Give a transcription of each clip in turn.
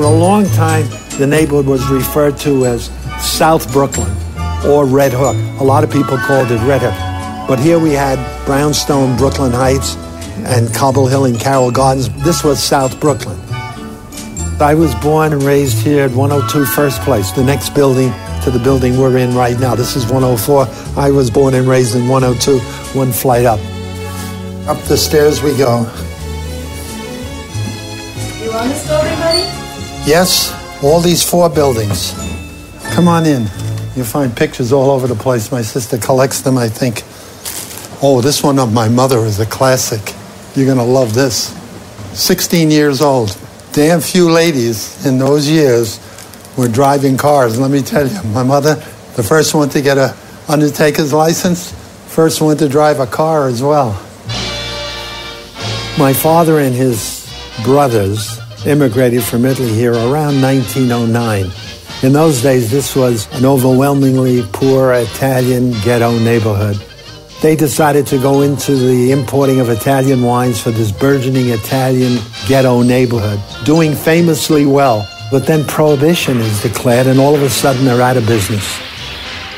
For a long time, the neighborhood was referred to as South Brooklyn or Red Hook. A lot of people called it Red Hook. But here we had brownstone Brooklyn Heights and Cobble Hill and Carroll Gardens. This was South Brooklyn. I was born and raised here at 102 First Place, the next building to the building we're in right now. This is 104. I was born and raised in 102, one flight up. Up the stairs we go. You want this building, buddy? Yes, all these four buildings. Come on in. You'll find pictures all over the place. My sister collects them, I think. Oh, this one of my mother is a classic. You're gonna love this. 16 years old. Damn few ladies in those years were driving cars. Let me tell you, my mother, the first one to get an undertaker's license, first one to drive a car as well. My father and his brothers immigrated from Italy here around 1909. In those days, this was an overwhelmingly poor Italian ghetto neighborhood. They decided to go into the importing of Italian wines for this burgeoning Italian ghetto neighborhood, doing famously well. But then Prohibition is declared, and all of a sudden they're out of business.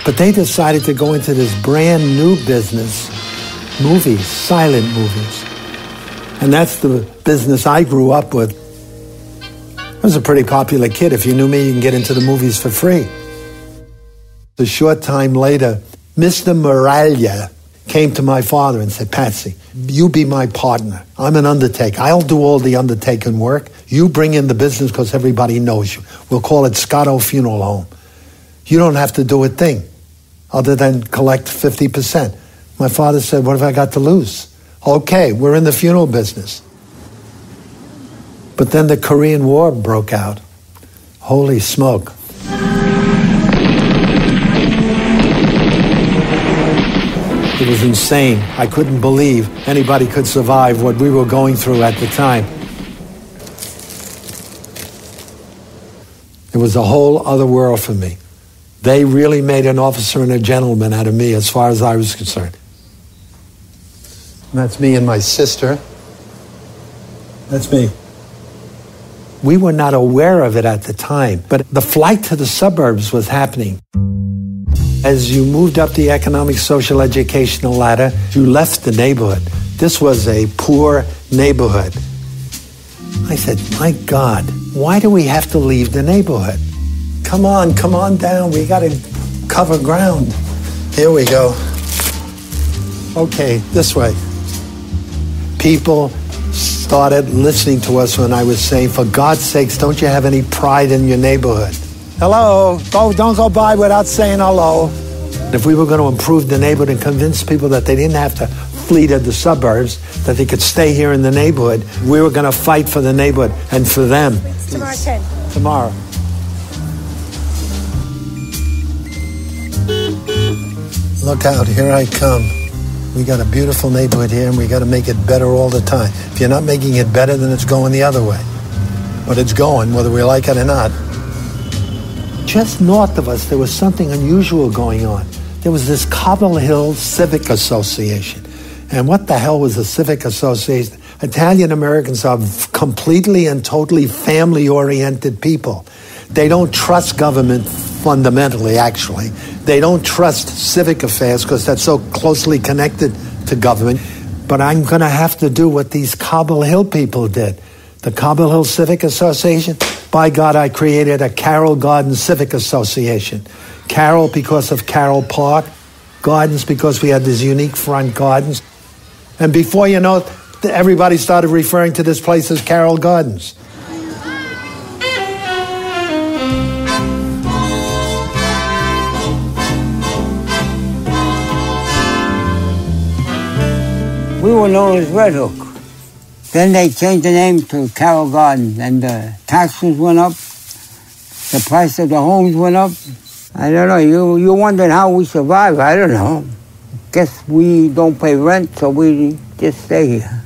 But they decided to go into this brand new business, movies, silent movies. And that's the business I grew up with. I was a pretty popular kid. If you knew me, you can get into the movies for free. A short time later, Mr. Miraglia came to my father and said, Patsy, you be my partner. I'm an undertaker. I'll do all the undertaking work. You bring in the business because everybody knows you. We'll call it Scotto Funeral Home. You don't have to do a thing other than collect 50%. My father said, what have I got to lose? Okay, we're in the funeral business. But then the Korean War broke out. Holy smoke. It was insane. I couldn't believe anybody could survive what we were going through at the time. It was a whole other world for me. They really made an officer and a gentleman out of me as far as I was concerned. And that's me and my sister. That's me. We were not aware of it at the time, but the flight to the suburbs was happening. As you moved up the economic, social, educational ladder, you left the neighborhood. This was a poor neighborhood. I said, my God, why do we have to leave the neighborhood? Come on down. We got to cover ground. Here we go. Okay, this way. People started listening to us when I was saying, for God's sakes, don't you have any pride in your neighborhood? Hello. Oh, don't go by without saying hello. If we were going to improve the neighborhood and convince people that they didn't have to flee to the suburbs, that they could stay here in the neighborhood, we were going to fight for the neighborhood and for them. It's tomorrow at 10. Tomorrow. Look out. Here I come. We got a beautiful neighborhood here, and we got to make it better all the time. If you're not making it better, then it's going the other way. But it's going, whether we like it or not. Just north of us, there was something unusual going on. There was this Cobble Hill Civic Association. And what the hell was a civic association? Italian-Americans are completely and totally family-oriented people. They don't trust government fundamentally, actually. They don't trust civic affairs because that's so closely connected to government. But I'm going to have to do what these Cobble Hill people did. The Cobble Hill Civic Association, by God, I created a Carroll Gardens Civic Association. Carroll because of Carroll Park, Gardens because we had these unique front gardens. And before you know it, everybody started referring to this place as Carroll Gardens. We were known as Red Hook. Then they changed the name to Carroll Gardens, and the taxes went up, the price of the homes went up. I don't know, you wondered how we survived, I don't know. Guess we don't pay rent, so we just stay here.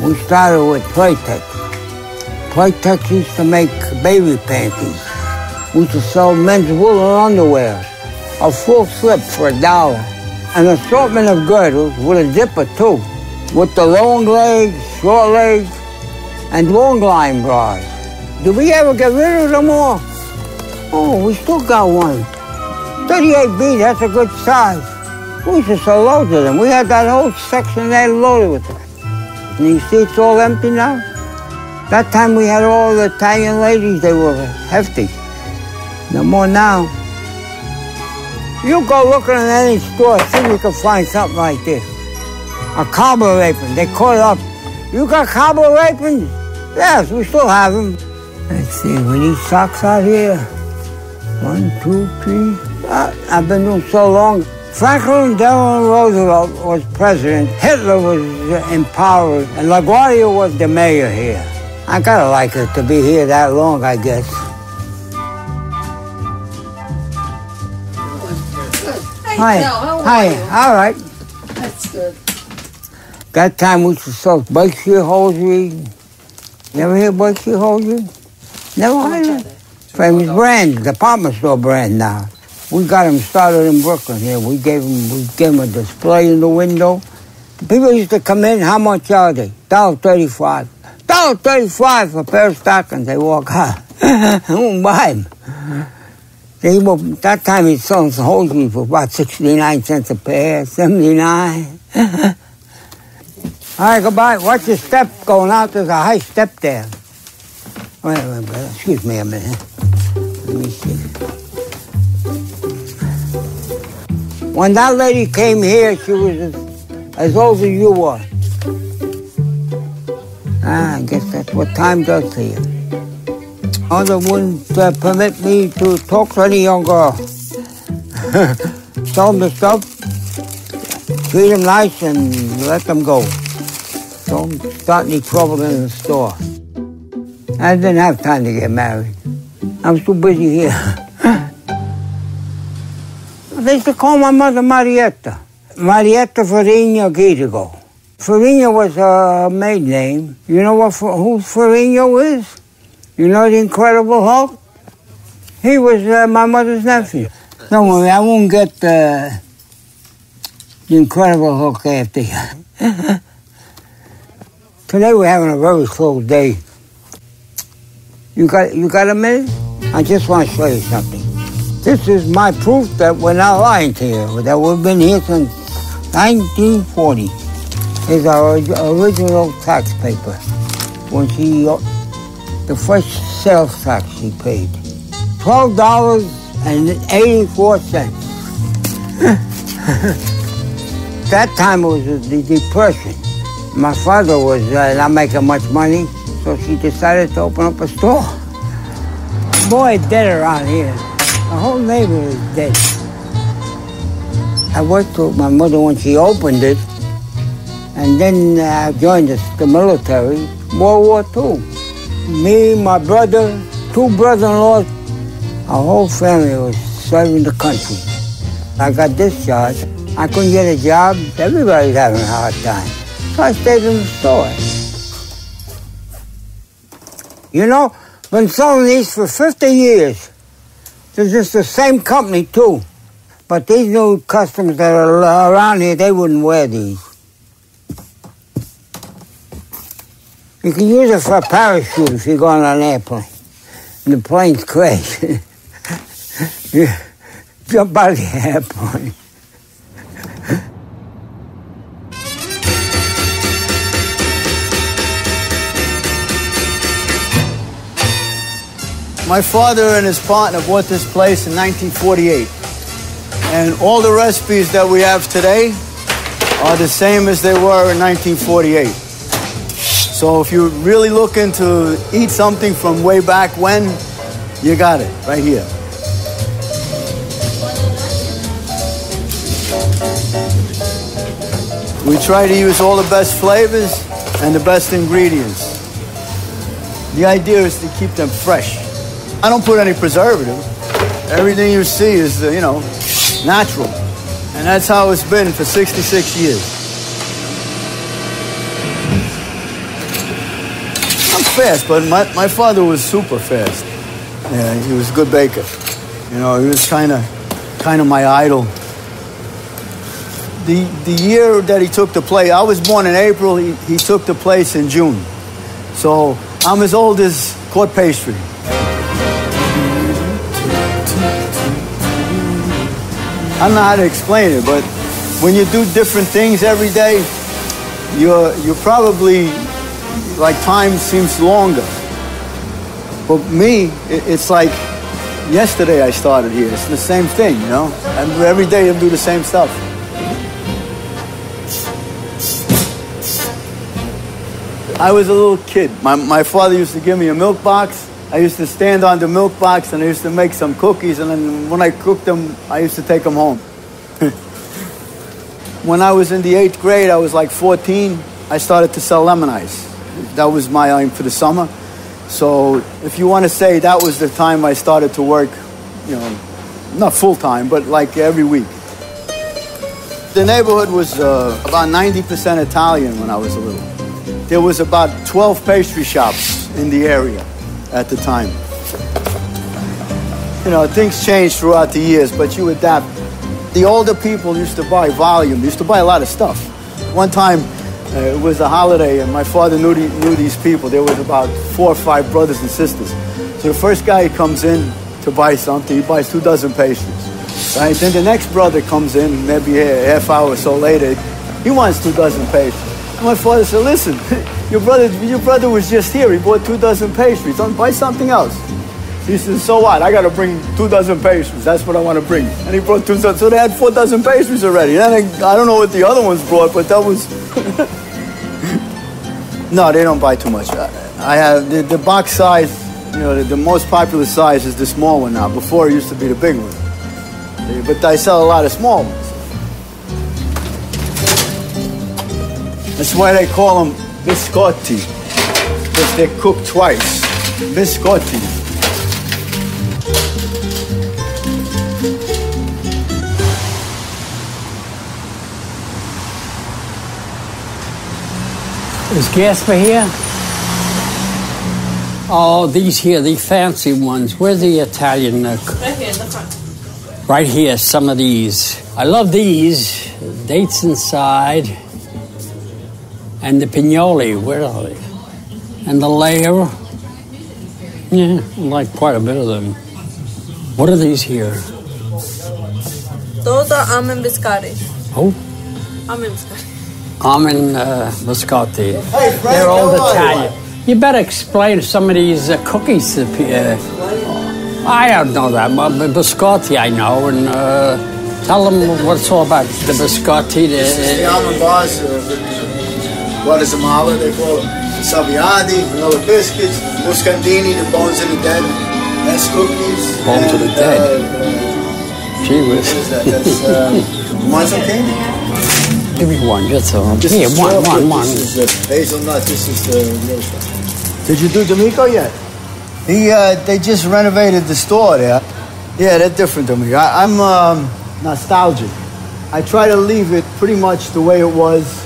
We started with Playtech. Playtech used to make baby panties. We used to sell men's woolen underwear, a full slip for $1. an assortment of girdles with a dipper too, with the long legs, short legs, and long line bras. Did we ever get rid of them all? Oh, we still got one. 38B, that's a good size. We used to sell loads of them. We had that whole section there loaded with them. And you see it's all empty now? That time we had all the Italian ladies, they were hefty. No more now. You go looking in any store, see if you can find something like this. A cobble apron, they cut it up. You got cobble aprons? Yes, we still have them. Let's see, we need socks out here. 1, 2, 3. I've been doing so long. Franklin Delano Roosevelt was president. Hitler was in power. And LaGuardia was the mayor here. I gotta like it to be here that long, I guess. Hi. How are you? All right. That's good. That time we used to sell Berkshire Hosiery. Never hear Berkshire Hosiery? Never heard of it. Famous brand, department store brand now. We got them started in Brooklyn here. We gave them a display in the window. The people used to come in, how much are they? $1.35. $1.35 for a pair of stockings. They walk out. Who won't buy them? They were, that time he sold some hosiery for about 69 cents a pair, 79. All right, goodbye. Watch your step going out. There's a high step there. Wait a minute, brother. Excuse me a minute. Let me see. When that lady came here, she was as old as you were. Ah, I guess that's what time does to you. Mother wouldn't permit me to talk to any young girl. Tell them the stuff, treat them nice, and let them go. Don't start any trouble in the store. I didn't have time to get married. I was too busy here. They used to call my mother Marietta. Marietta Farina Gidigo. Farina was a maid name. You know what, who Farina is? You know the Incredible Hulk? He was my mother's nephew. Don't worry, I won't get the Incredible Hulk after you. Today we're having a very slow day. You got a minute? I just want to show you something. This is my proof that we're not lying to you, that we've been here since 1940. Here's our original tax paper. When she... The first sales tax she paid, $12.84. That time it was the Depression. My father was not making much money, so she decided to open up a store. Boy, dead around here. The whole neighborhood is dead. I worked with my mother when she opened it, and then I joined the military, World War II. Me, my brother, 2 brother-in-laws, our whole family was serving the country. I got discharged. I couldn't get a job. Everybody's having a hard time. So I stayed in the store. You know, been selling these for 50 years. This is the same company, too. But these new customers that are around here, they wouldn't wear these. You can use it for a parachute if you go on an airplane. And the plane's crash. You jump out of the airplane. My father and his partner bought this place in 1948. And all the recipes that we have today are the same as they were in 1948. So if you're really looking to eat something from way back when, you got it right here. We try to use all the best flavors and the best ingredients. The idea is to keep them fresh. I don't put any preservative. Everything you see is, you know, natural. And that's how it's been for 66 years. Fast, but my father was super fast. Yeah, he was a good baker. You know, he was kind of my idol. The year that he took the place, I was born in April, he took the place in June. So I'm as old as Court Pastry. I don't know how to explain it, but when you do different things every day, you're probably, like, time seems longer. But me, it's like yesterday I started here. It's the same thing, you know? And every day I do the same stuff. I was a little kid. My father used to give me a milk box. I used to stand on the milk box and I used to make some cookies, and then when I cooked them, I used to take them home. When I was in the 8th grade, I was like 14, I started to sell lemon ice. That was my aim for the summer. So if you want to say that was the time I started to work, you know, not full-time, but like every week. The neighborhood was about 90% Italian when I was little. There was about 12 pastry shops in the area at the time. You know, things changed throughout the years, but you adapt. The older people used to buy volume, used to buy a lot of stuff. One time, it was a holiday, and my father knew these people. There was about 4 or 5 brothers and sisters. So the first guy comes in to buy something, he buys 2 dozen pastries, right? Then the next brother comes in, maybe a half hour or so later, he wants 2 dozen pastries. My father said, listen, your brother was just here. He bought 2 dozen pastries. Don't buy something else. He said, so what? I got to bring 2 dozen pastries. That's what I want to bring. And he brought 2 dozen. So they had 4 dozen pastries already. And I don't know what the other ones brought, but that was... No, they don't buy too much. I have the box size, you know, the most popular size is the small one now. Before it used to be the big one. But I sell a lot of small ones. That's why they call them biscotti, because they cook twice. Biscotti. Is Gasper here? Oh, these here, the fancy ones. Where's the Italian? Right here in the front. Right here, some of these. I love these. Dates inside. And the pignoli, where are they? And the layer. Yeah, I like quite a bit of them. What are these here? Those are almond biscotti. Oh? Almond biscotti. Almond biscotti. Hey, Frank, they're old Italian. You better explain some of these cookies. That, I don't know that much, but biscotti I know. And tell them what it's all about. The biscotti. The almond bars. Guatemala, they call it Saviadi, vanilla biscuits, muscandini, the bones of the dead, that's cookies. Bones of the dead? Gee whiz. What is that? That's Monza candy? Give me one, that's all. This here, one. This is the hazelnut, this is the real stuff. Did you do D'Amico yet? They just renovated the store there. Yeah, they're different than me. I'm nostalgic. I try to leave it pretty much the way it was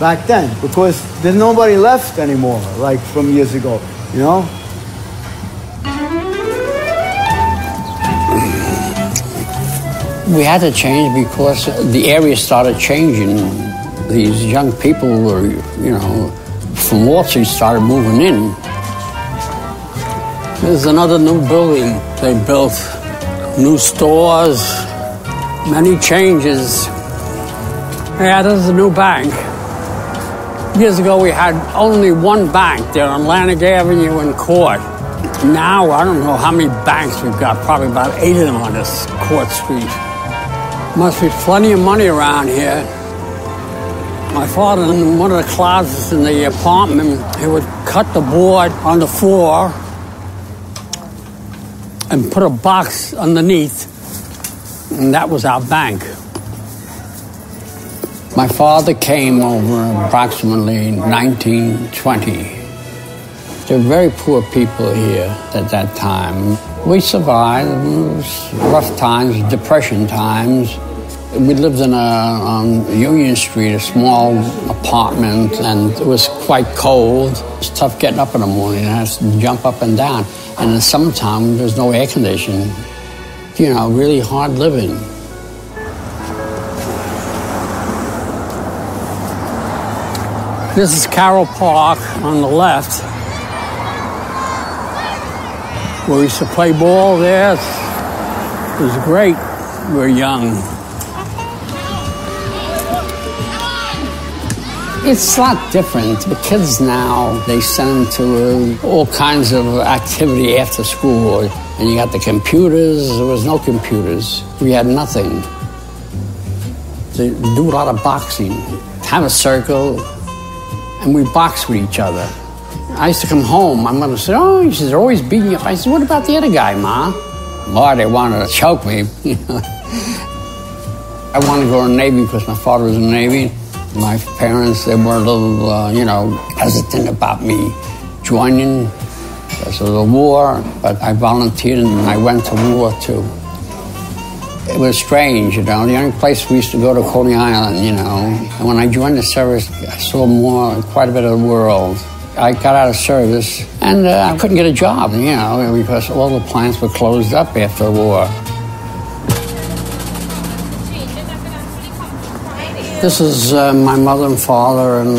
back then, because there's nobody left anymore, like from years ago, you know? We had to change because the area started changing. These young people were, you know, from Wall Street started moving in. There's another new building. They built new stores, many changes. Yeah, there's a new bank. Years ago, we had only one bank there on Atlantic Avenue in Court. Now, I don't know how many banks we've got, probably about 8 of them on this Court Street. Must be plenty of money around here. My father, in one of the closets in the apartment, he would cut the board on the floor and put a box underneath, and that was our bank. My father came over approximately 1920. They were very poor people here at that time. We survived. It was rough times, depression times. We lived in on Union Street, a small apartment, and it was quite cold. It was tough getting up in the morning. I had to jump up and down. And in the summertime, there was no air conditioning. You know, really hard living. This is Carroll Park on the left, where we used to play ball there. It was great. We were young. It's a lot different. The kids now, they send them to all kinds of activity after school. And you got the computers. There was no computers. We had nothing. They do a lot of boxing. Have a circle, and we boxed with each other. I used to come home. My mother said, oh, she's always beating you up. I said, what about the other guy, Ma? Ma, they wanted to choke me. I wanted to go in the Navy because my father was in the Navy. My parents, they were a little, hesitant about me joining because of the war, but I volunteered and I went to war too. It was strange, the only place we used to go to Coney Island, And when I joined the service, I saw quite a bit of the world. I got out of service and I couldn't get a job, because all the plants were closed up after the war. This is my mother and father, and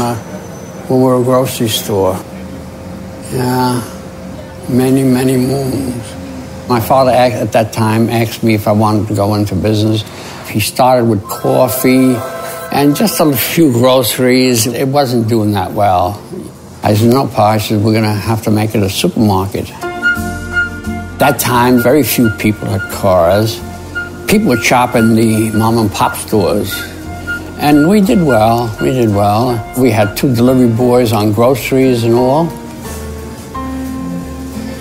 we were a grocery store. Yeah, many, many moons. My father at that time asked me if I wanted to go into business. He started with coffee and just a few groceries. It wasn't doing that well. I said, no, Pa, we're going to have to make it a supermarket. At that time, very few people had cars. People were shopping the mom and pop stores. And we did well, We had 2 delivery boys on groceries and all.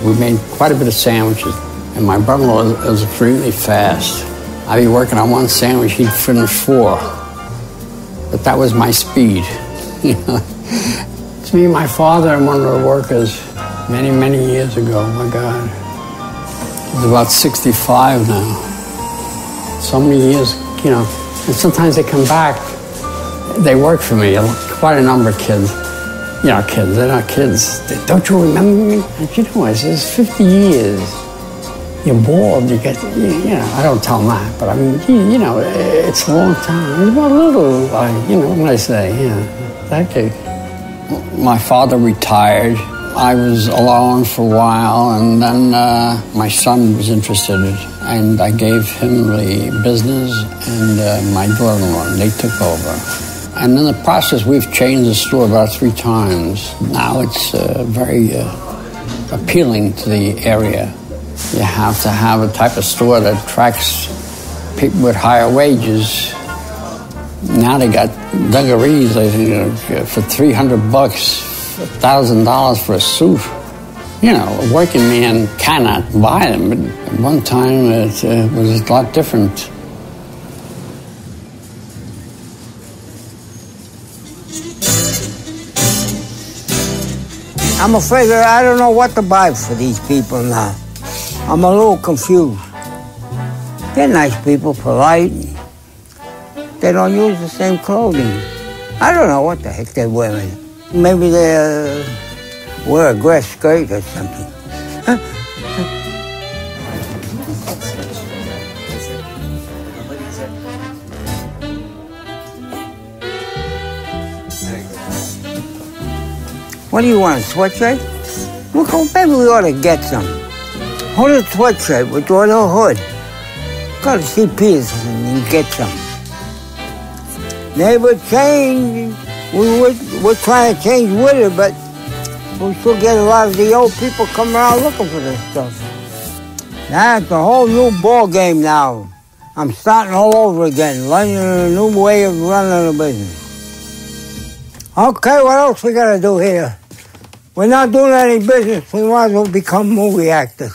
We made quite a bit of sandwiches. And my brother-in-law was extremely fast. I'd be working on one sandwich, he'd finish 4. But that was my speed. It's me, my father, and one of the workers many, many years ago, my God. He's about 65 now. So many years, And sometimes they come back, they work for me, quite a number of kids. They're not kids. Don't you remember me? I said, it's 50 years. You're bored, I don't tell them that, but I mean, it's a long time. It's about a little, what I say, exactly. My father retired. I was alone for a while, and then my son was interested, and I gave him the business and my daughter-in-law, and they took over. And in the process, we've changed the store about 3 times. Now it's very appealing to the area. You have to have a type of store that attracts people with higher wages. Now they got dungarees, I think, for $300. $1,000 for a suit. A working man cannot buy them, but at one time it was a lot different. I'm afraid that I don't know what to buy for these people now. I'm a little confused. They're nice people, polite. They don't use the same clothing. I don't know what the heck they're wearing. Maybe they wear a grass skirt or something. What do you want, a sweatshirt? Well, maybe we ought to get some. Hold a sweatshirt with a little hood. Go to see Peterson and get some. Neighbor change. We're trying to change with it, but we still get a lot of the old people coming around looking for this stuff. That's a whole new ball game now. I'm starting all over again, learning a new way of running a business. Okay, what else we gotta do here? We're not doing any business. We might as well become movie actors.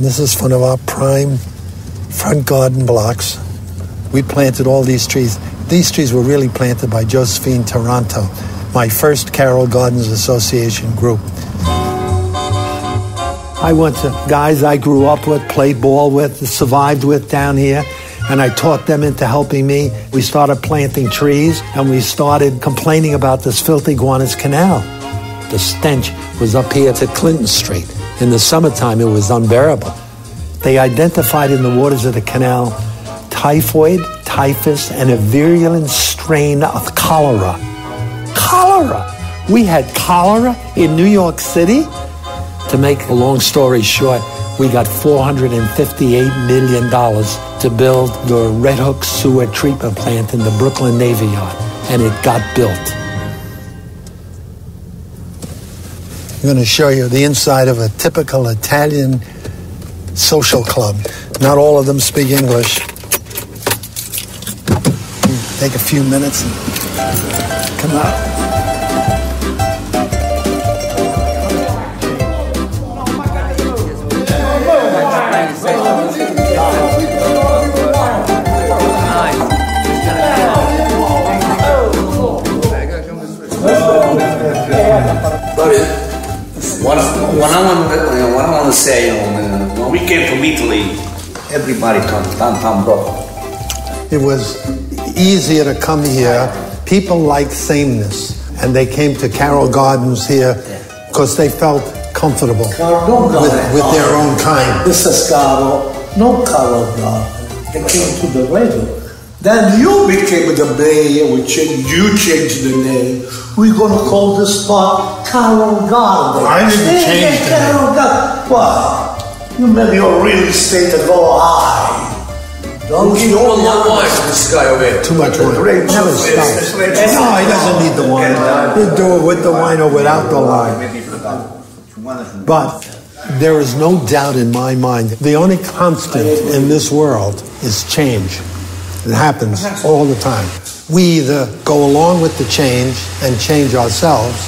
This is one of our prime front garden blocks. We planted all these trees. These trees were really planted by Josephine Toronto, my first Carroll Gardens Association group. I went to guys I grew up with, played ball with, survived with down here, and I taught them into helping me. We started planting trees, and we started complaining about this filthy Gowanus Canal. The stench was up here to Clinton Street. In the summertime, it was unbearable. They identified in the waters of the canal typhoid, typhus and a virulent strain of cholera. Cholera! We had cholera in New York City. To make a long story short, we got $458 million to build the Red Hook sewer treatment plant in the Brooklyn Navy Yard, and it got built. I'm going to show you the inside of a typical Italian social club. Not all of them speak English. Take a few minutes and come out. What I want to say, when we came from Italy, everybody comes downtown Brooklyn. It was easier to come here. People like sameness, and they came to Carroll Gardens here because they felt comfortable with their own kind. This is Carroll, not Carroll Gardens. They came to the radio. Then you became the mayor, you changed the name. We're going to call this spot Carroll Gardens. I didn't change the name. Well, you made your real estate to go high. Don't give all your wine to this guy over here. Too much wine. No, he doesn't need the wine. He'll do it with the wine or without the wine. But there is no doubt in my mind, the only constant in this world is change. It happens all the time. We either go along with the change and change ourselves,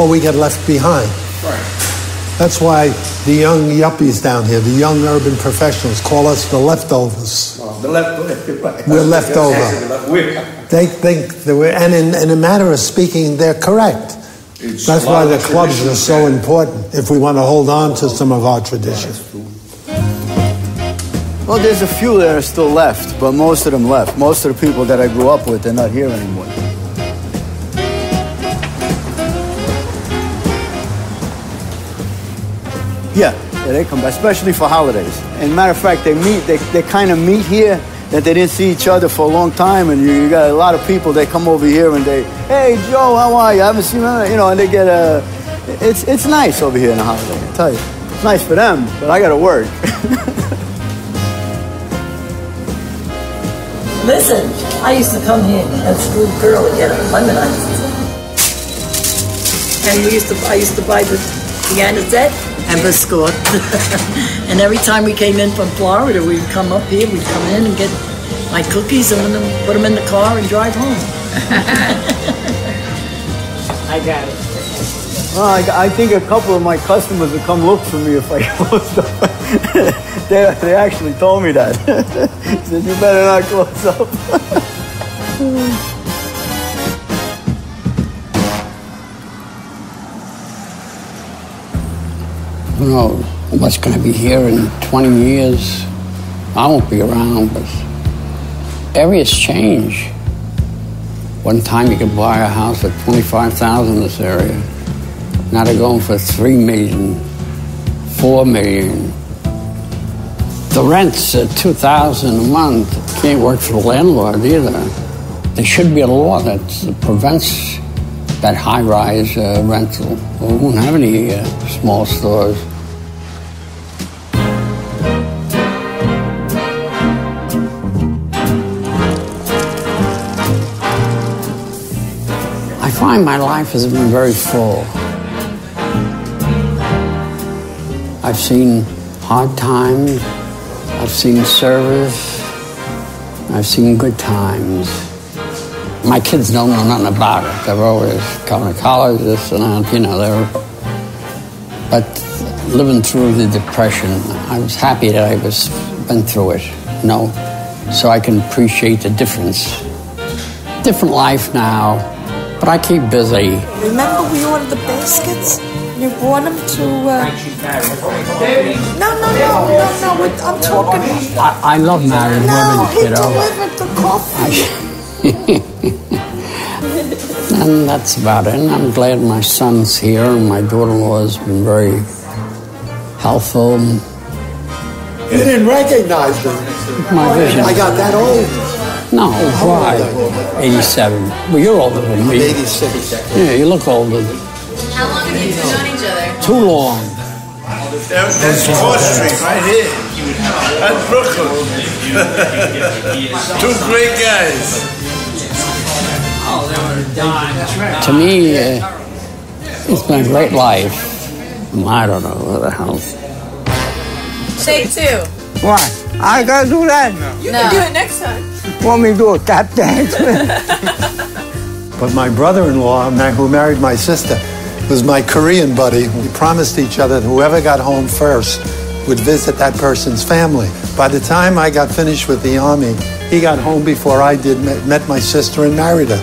or we get left behind. Right. That's why the young yuppies down here, the young urban professionals, call us the leftovers. Well, the leftovers, right. We're left over. They think that we're, and in a matter of speaking, they're correct. That's why the clubs are so important, if we want to hold on to some of our traditions. Well, there's a few that are still left, but most of them left. Most of the people that I grew up with, they're not here anymore. Yeah, they come by, especially for holidays. And matter of fact, they meet, they kind of meet here that they didn't see each other for a long time, and you got a lot of people that come over here and they, hey, Joe, how are you? I haven't seen you, and they get a, it's nice over here in the holiday, I tell you. It's nice for them, but I got to work. Listen, I used to come here and screw girl again at lemonade. And I used to buy the anisette and biscuit. And every time we came in from Florida, we'd come up here, we'd come in and get my cookies and put them in the car and drive home. I got it. Well, I think a couple of my customers would come look for me if I closed up. They actually told me that. They said, you better not close up. You know, what's going to be here in 20 years? I won't be around, but areas change. One time you could buy a house at $25,000 in this area. Now they're going for $3 million, $4 million. The rent's at $2,000 a month. It can't work for the landlord either. There should be a law that prevents that high-rise rental. We won't have any small stores. I find my life has been very full. I've seen hard times. I've seen service, I've seen good times. My kids don't know nothing about it. They're always going to college, this and that, But living through the Depression, I was happy that I was been through it, so I can appreciate the difference. Different life now, but I keep busy. Remember we ordered the baskets? You brought them to... No, I'm talking... I love married women, he delivered the coffee. And that's about it. And I'm glad my son's here and my daughter-in-law has been very helpful. You didn't recognize them. My vision. I got that old. No, why? 87. Well, you're older than me. I'm 86. Yeah, you look older. How long have you two known each other? Too long. That's Court Street, right here. That's Brooklyn. Two great guys. To me, it's been a great life. I don't know what the hell. Take two. Why? I gotta do that? You can do it next time. Want me to do a tap dance? But my brother-in-law, who married my sister, was my Korean buddy. We promised each other that whoever got home first would visit that person's family. By the time I got finished with the Army, he got home before I did, met my sister and married her.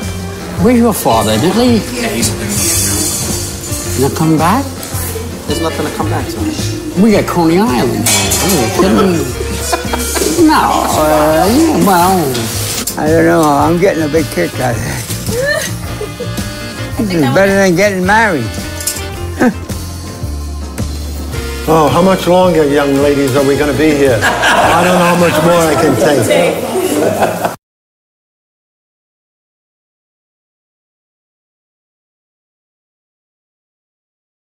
Where's your father, did he? Yeah, he's going to come back? There's nothing to come back to. We got Coney Island. No, yeah, well, I don't know. I'm getting a big kick out of it. This is better than getting married. Oh, how much longer, young ladies, are we going to be here? I don't know how much more I can take.